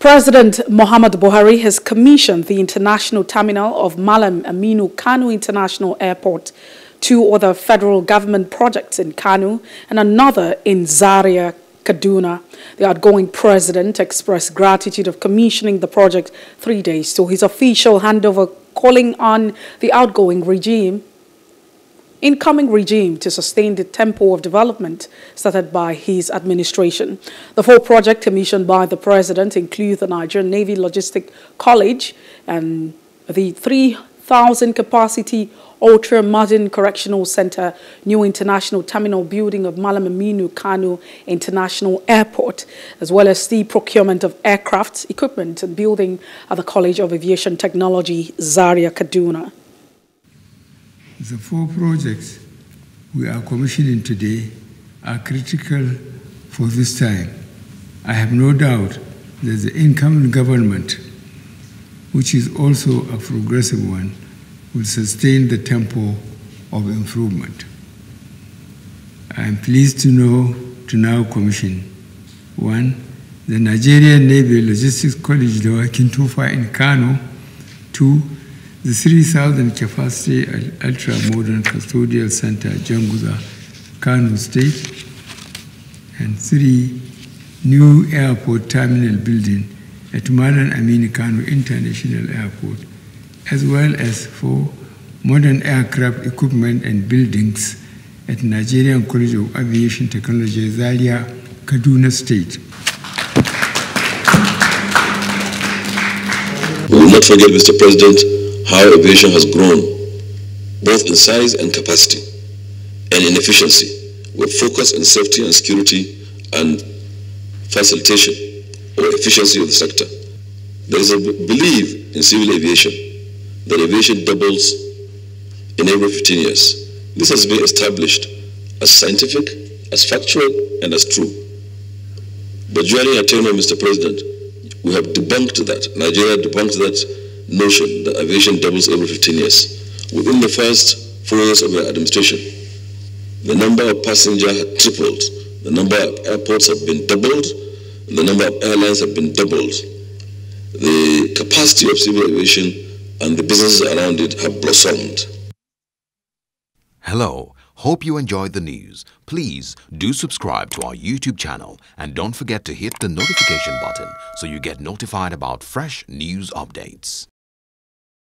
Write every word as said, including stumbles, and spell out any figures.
President Muhammadu Buhari has commissioned the international terminal of Mallam Aminu Kano International Airport, two other federal government projects in Kano, and another in Zaria, Kaduna. The outgoing president expressed gratitude of commissioning the project three days to his official handover, calling on the outgoing regime, incoming regime to sustain the tempo of development started by his administration. The four projects commissioned by the president include the Nigerian Navy Logistic College and the three thousand capacity ultra-modern correctional center, new international terminal building of Mallam Aminu Kano International Airport, as well as the procurement of aircraft, equipment and building at the College of Aviation Technology, Zaria, Kaduna. The four projects we are commissioning today are critical for this time. I have no doubt that the incoming government, which is also a progressive one, will sustain the tempo of improvement. I am pleased to know to now commission one, the Nigerian Navy Logistics College, the Lokintofa in Kano; two, the three thousand capacity ultra-modern custodial center, Janguza, Kano State; and three, new airport terminal building at Mallam Aminu Kano International Airport, as well as for modern aircraft equipment and buildings at Nigerian College of Aviation Technology, Zaria, Kaduna State. We will not forget, Mister President, how aviation has grown, both in size and capacity, and in efficiency, with focus on safety and security and facilitation or efficiency of the sector. There is a belief in civil aviation that aviation doubles in every fifteen years. This has been established as scientific, as factual, and as true. But during your tenure, Mister President, we have debunked that. Nigeria debunked that notion that aviation doubles every fifteen years. Within the first four years of your administration, the number of passengers had tripled, the number of airports have been doubled, and the number of airlines have been doubled. The capacity of civil aviation and the businesses around it have blossomed. Hello, hope you enjoyed the news. Please do subscribe to our YouTube channel and don't forget to hit the notification button so you get notified about fresh news updates.